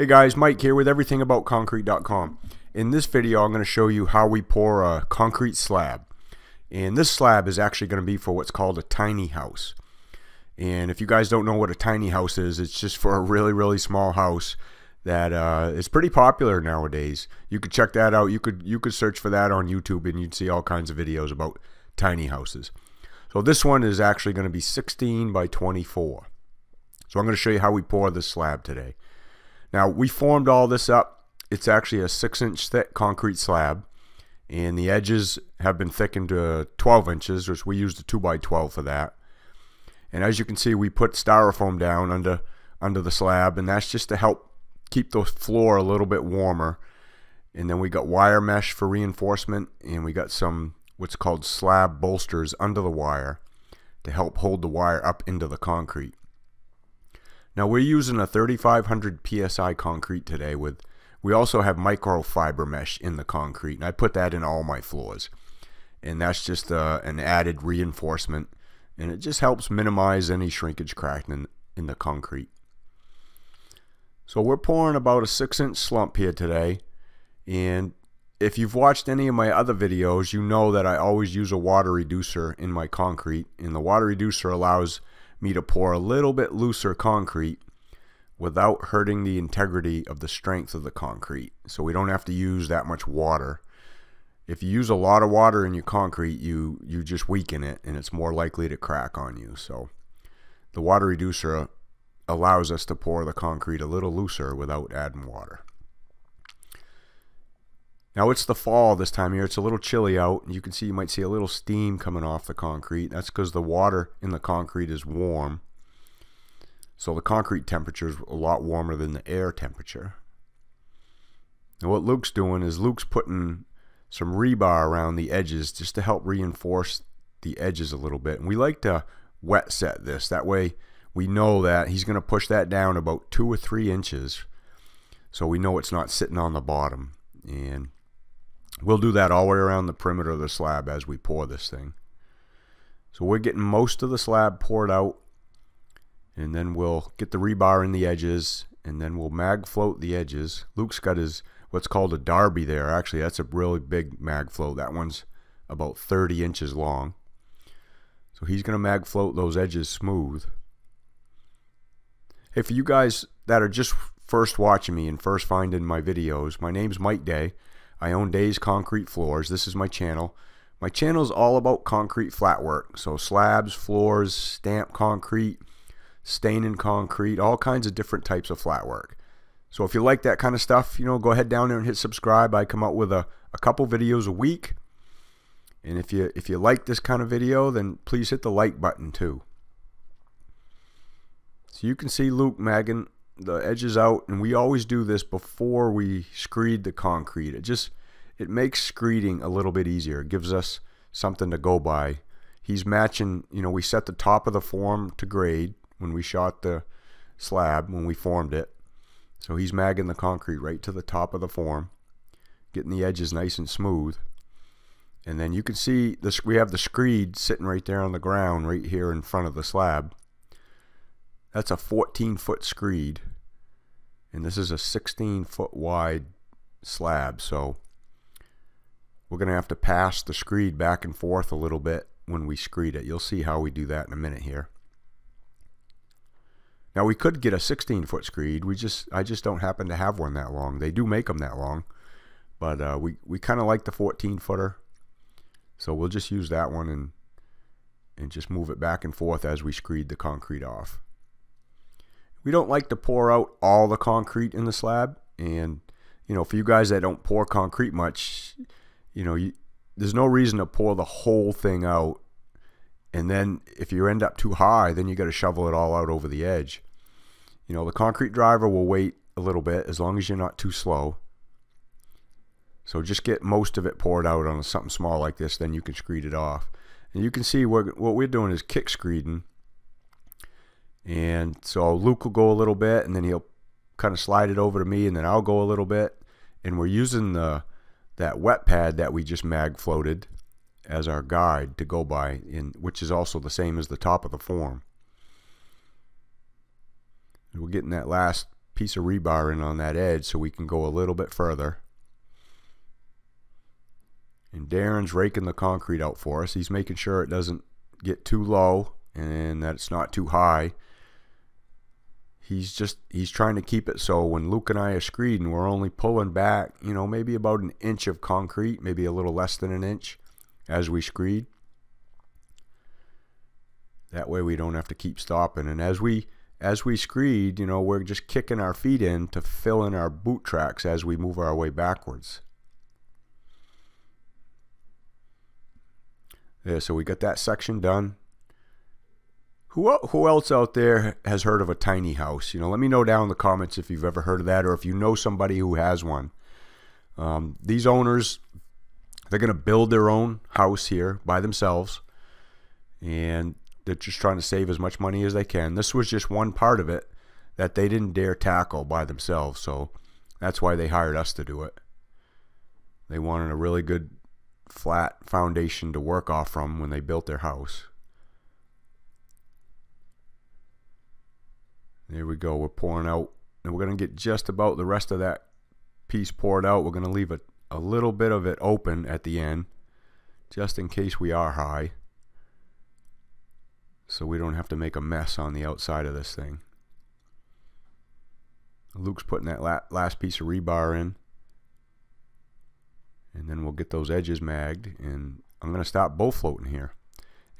Hey guys, Mike here with everything about concrete.com. In this video I'm going to show you how we pour a concrete slab, and this slab is actually going to be for what's called a tiny house. And if you guys don't know what a tiny house is, it's just for a really small house that is pretty popular nowadays. You could check that out. You could search for that on YouTube and you'd see all kinds of videos about tiny houses. So this one is actually going to be 16 by 24, so I'm going to show you how we pour this slab today. Now, we formed all this up. It's actually a 6-inch thick concrete slab, and the edges have been thickened to 12 inches, which we used a 2x12 for that. And as you can see, we put styrofoam down under the slab, and that's just to help keep the floor a little bit warmer. And then we got wire mesh for reinforcement, and we got some what's called slab bolsters under the wire to help hold the wire up into the concrete. Now, we're using a 3500 PSI concrete today. We also have microfiber mesh in the concrete, and I put that in all my floors, and that's just an added reinforcement, and it just helps minimize any shrinkage crack in the concrete. So we're pouring about a 6-inch slump here today, and if you've watched any of my other videos, you know that I always use a water reducer in my concrete, and the water reducer allows me to pour a little bit looser concrete without hurting the integrity of the strength of the concrete, so we don't have to use that much water. If you use a lot of water in your concrete, you just weaken it, and it's more likely to crack on you. So the water reducer allows us to pour the concrete a little looser without adding water. Now, it's the fall this time of year. It's a little chilly out, and you might see a little steam coming off the concrete. That's because the water in the concrete is warm, so the concrete temperature is a lot warmer than the air temperature. And what Luke's doing is Luke's putting some rebar around the edges just to help reinforce the edges a little bit. And we like to wet set this. That way we know that he's going to push that down about 2 or 3 inches, so we know it's not sitting on the bottom. And we'll do that all the way around the perimeter of the slab as we pour this thing. So we're getting most of the slab poured out, and then we'll get the rebar in the edges, and then we'll mag float the edges. Luke's got his what's called a Darby there. Actually, that's a really big mag float. That one's about 30 inches long. So he's going to mag float those edges smooth. Hey, for you guys that are just first watching me and first finding my videos, my name's Mike Day. I own Day's Concrete Floors. This is my channel. My channel's all about concrete flat work, so slabs, floors, stamped concrete, staining concrete, all kinds of different types of flat work. So if you like that kind of stuff, you know, go ahead down there and hit subscribe. I come out with a couple videos a week, and if you like this kind of video, then please hit the like button too. So you can see Luke magging the edges out, and we always do this before we screed the concrete. It makes screeding a little bit easier. It gives us something to go by. He's matching, you know, we set the top of the form to grade when we shot the slab, when we formed it. So he's magging the concrete right to the top of the form, getting the edges nice and smooth. And then you can see this, we have the screed sitting right there on the ground right here in front of the slab. That's a 14-foot screed, and this is a 16-foot wide slab, so we're going to have to pass the screed back and forth a little bit when we screed it. You'll see how we do that in a minute here. Now, we could get a 16-foot screed. I just don't happen to have one that long. They do make them that long, but we kind of like the 14-footer, so we'll just use that one and just move it back and forth as we screed the concrete off. We don't like to pour out all the concrete in the slab, and you know, for you guys that don't pour concrete much, you know, there's no reason to pour the whole thing out, and then if you end up too high, then you got to shovel it all out over the edge. You know, the concrete driver will wait a little bit as long as you're not too slow. So just get most of it poured out on something small like this, then you can screed it off. And you can see what we're doing is kick screeding. And so Luke will go a little bit, and then he'll kind of slide it over to me, and then I'll go a little bit, and we're using that wet pad that we just mag floated as our guide to go by, which is also the same as the top of the form. And we're getting that last piece of rebar in on that edge so we can go a little bit further. And Darren's raking the concrete out for us. He's making sure it doesn't get too low and that it's not too high. He's trying to keep it so when Luke and I are screeding, we're only pulling back, you know, maybe about an inch of concrete, maybe a little less than an inch as we screed. That way we don't have to keep stopping. And as we screed, you know, we're just kicking our feet in to fill in our boot tracks as we move our way backwards. There, so we got that section done. Who else out there has heard of a tiny house? You know, let me know down in the comments if you've ever heard of that or if you know somebody who has one. These owners, they're going to build their own house here by themselves. And they're just trying to save as much money as they can. This was just one part of it that they didn't dare tackle by themselves, so that's why they hired us to do it. They wanted a really good flat foundation to work off from when they built their house. There we go, we're pouring out, and we're going to get just about the rest of that piece poured out. We're going to leave a little bit of it open at the end just in case we are high, so we don't have to make a mess on the outside of this thing. Luke's putting that last piece of rebar in, and then we'll get those edges magged, and I'm going to stop bow floating here.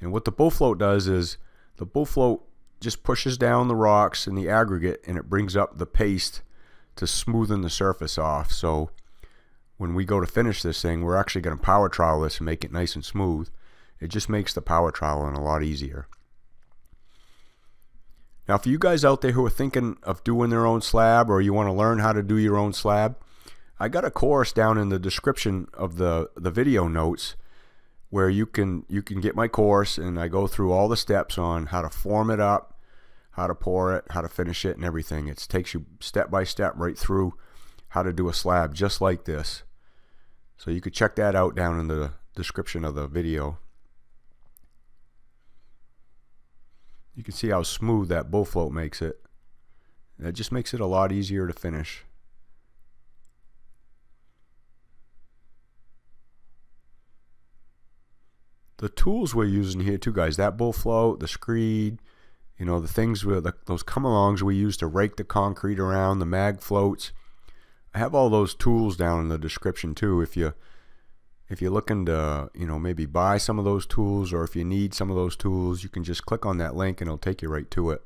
And what the bow float does is the bow float just pushes down the rocks and the aggregate, and it brings up the paste to smoothen the surface off. So when we go to finish this thing, we're actually going to power trowel this and make it nice and smooth. It just makes the power troweling a lot easier. Now, for you guys out there who are thinking of doing their own slab, or you want to learn how to do your own slab, I got a course down in the description of the video notes where you can get my course, and I go through all the steps on how to form it up, how to pour it, how to finish it, and everything. It takes you step by step right through how to do a slab just like this. So you could check that out down in the description of the video. You can see how smooth that bow float makes it. That just makes it a lot easier to finish. The tools we're using here too, guys, that bow float, the screed, you know, the things with those come-alongs we use to rake the concrete around, the mag floats. I have all those tools down in the description too. If you're looking to, you know, maybe buy some of those tools, or if you need some of those tools, you can just click on that link and it'll take you right to it.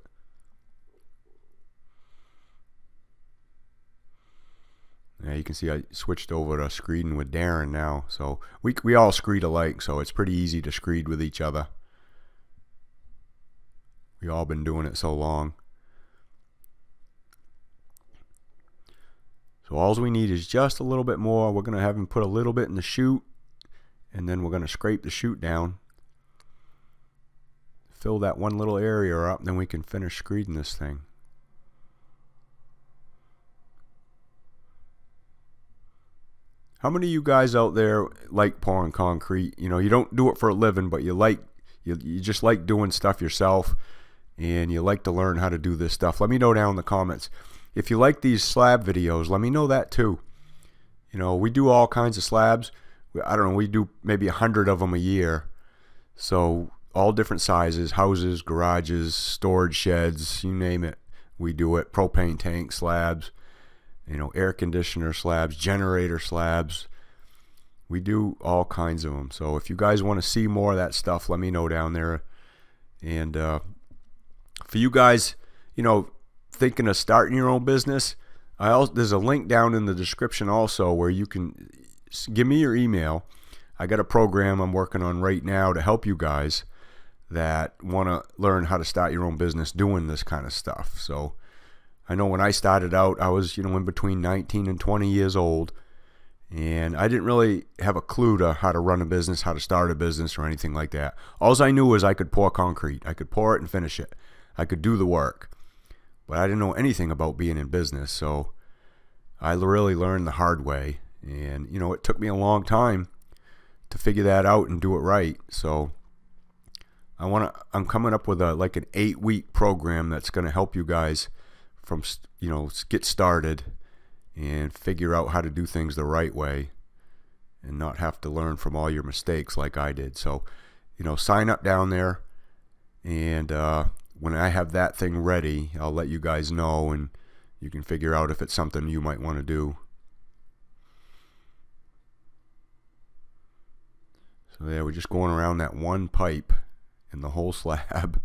Yeah, you can see I switched over to screeding with Darren now, so we all screed alike, so it's pretty easy to screed with each other. We've all been doing it so long. So all we need is just a little bit more. We're going to have him put a little bit in the chute, and then we're going to scrape the chute down, fill that one little area up, and then we can finish screeding this thing. How many of you guys out there like pouring concrete? You know, you don't do it for a living, but you just like doing stuff yourself, and you like to learn how to do this stuff. Let me know down in the comments. If you like these slab videos, let me know that too. You know, we do all kinds of slabs. I don't know, we do maybe 100 of them a year. So all different sizes, houses, garages, storage sheds, you name it. We do it. Propane tank slabs, you know, air conditioner slabs, generator slabs. We do all kinds of them. So if you guys want to see more of that stuff, let me know down there. And for you guys, you know, thinking of starting your own business, there's a link down in the description also where you can give me your email. I got a program I'm working on right now to help you guys that want to learn how to start your own business doing this kind of stuff. So I know when I started out, I was, you know, in between 19 and 20 years old, and I didn't really have a clue to how to run a business, how to start a business, or anything like that. All I knew was I could pour concrete. I could pour it and finish it. I could do the work. But I didn't know anything about being in business, so I really learned the hard way. And, you know, it took me a long time to figure that out and do it right. So I'm coming up with like an 8-week program that's going to help you guys from, you know, get started and figure out how to do things the right way and not have to learn from all your mistakes like I did. So, you know, sign up down there, and when I have that thing ready, I'll let you guys know, and you can figure out if it's something you might want to do. So yeah, we're just going around that one pipe in the whole slab.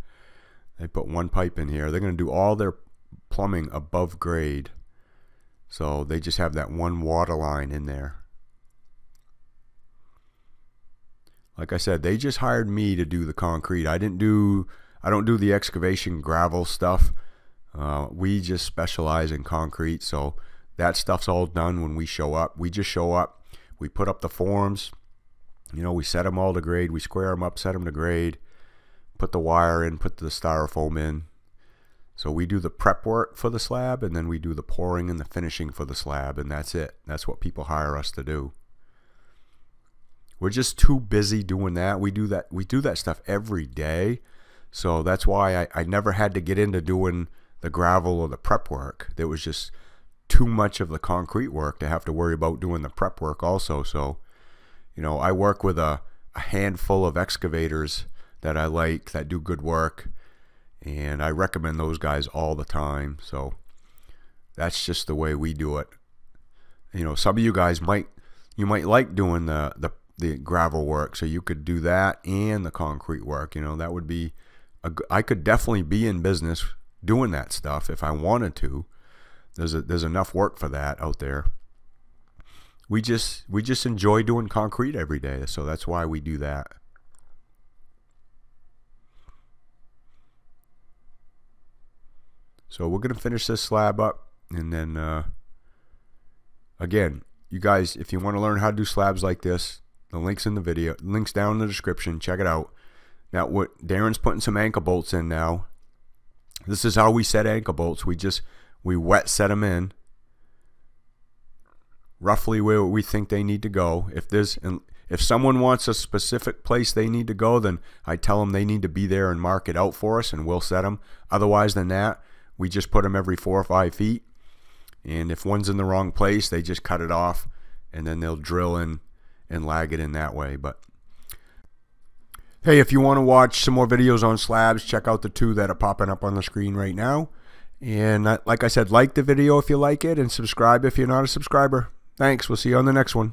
They put one pipe in here. They're going to do all their plumbing above grade, so they just have that one water line in there. Like I said, they just hired me to do the concrete. I don't do the excavation gravel stuff. We just specialize in concrete, so that stuff's all done when we show up. We just show up, we put up the forms, you know, we set them all to grade, we square them up, set them to grade, put the wire in, put the styrofoam in. So we do the prep work for the slab, and then we do the pouring and the finishing for the slab, and that's it. That's what people hire us to do. We're just too busy doing that. We do that stuff every day, so that's why I never had to get into doing the gravel or the prep work. There was just too much of the concrete work to have to worry about doing the prep work also. So, you know, I work with a handful of excavators that I like, that do good work, and I recommend those guys all the time. So that's just the way we do it. You know, some of you guys might like doing the gravel work, so you could do that and the concrete work. You know, that would be I could definitely be in business doing that stuff if I wanted to. There's enough work for that out there. We just enjoy doing concrete every day, so that's why we do that. So we're gonna finish this slab up, and then again, you guys, if you want to learn how to do slabs like this, the links in the video, links down in the description, check it out. Now what Darren's putting some anchor bolts in now. This is how we set anchor bolts. We wet set them in roughly where we think they need to go. If someone wants a specific place they need to go, then I tell them they need to be there and mark it out for us, and we'll set them. Otherwise than that, we just put them every 4 or 5 feet, and if one's in the wrong place, they just cut it off, and then they'll drill in and lag it in that way. But hey, if you want to watch some more videos on slabs, check out the two that are popping up on the screen right now. And like I said, like the video if you like it, and subscribe if you're not a subscriber. Thanks. We'll see you on the next one.